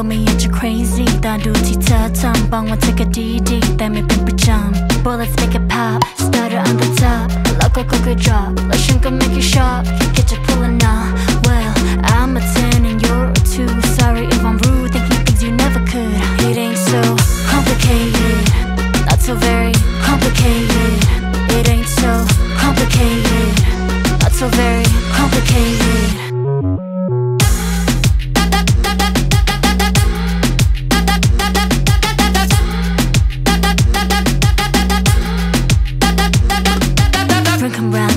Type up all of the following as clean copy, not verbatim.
ก็ไม่อยากจะ crazy ตาดูที่เธอทำบอกว่าเธอก็ดีแต่ไม่เป็นประจำ Bullets make it pop starter on the top แล้วก็ค่อยๆ drop แล้วฉันก็ make you sharp you get your pulling up well I'm a 10 and you're a 2 sorry if I'm rude thinking things you never could it ain't so complicated not so very complicated it ain't so complicated not so very complicated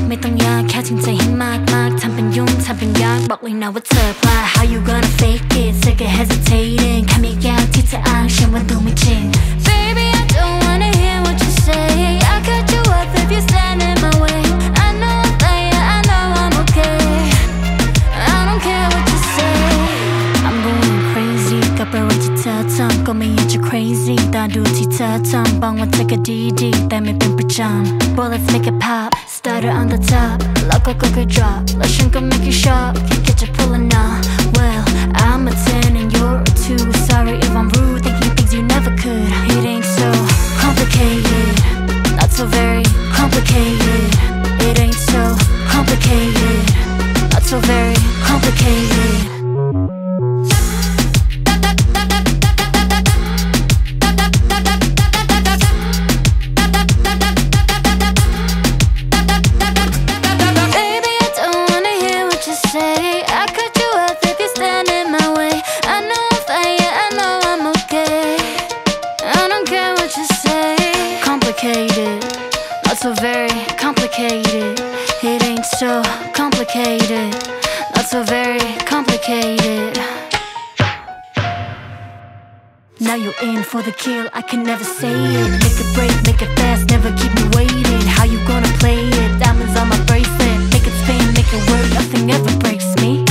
ไม่ต้องยากแค่จริงใจให้มากทำเป็นยุ่งทำเป็นยากบอกเลยนะว่าเธอพลาด How you gonna fake it เธอก็ hesitating คำยากที่เธออ้างฉันว่าดูไม่จริง Baby I don't wanna hear what you say I cut you off if you stand in my way I know I'm fine I know I'm okay I don't care what you say I'm going crazy กับเรื่องที่เธอทำก็ไม่อยากจะ crazy ตาดูที่เธอทำบอกว่าเธอก็ดีแต่ไม่เป็นประจำ Bullets make it pop Starter on the top, like a cocoa drop. Like she can make you sharp, you get your pulling up. Well, I'm a 10 and you're a 2. Sorry if I'm rude, thinking things you never could. It ain't so complicated, not so very complicated. It ain't so complicated, not so very complicated. Now you're in for the kill, I can never say it. Make it break, make it fast, never keep me waiting. How you gonna play it? Diamonds on my bracelet. Make it spin, make it work, nothing ever breaks me.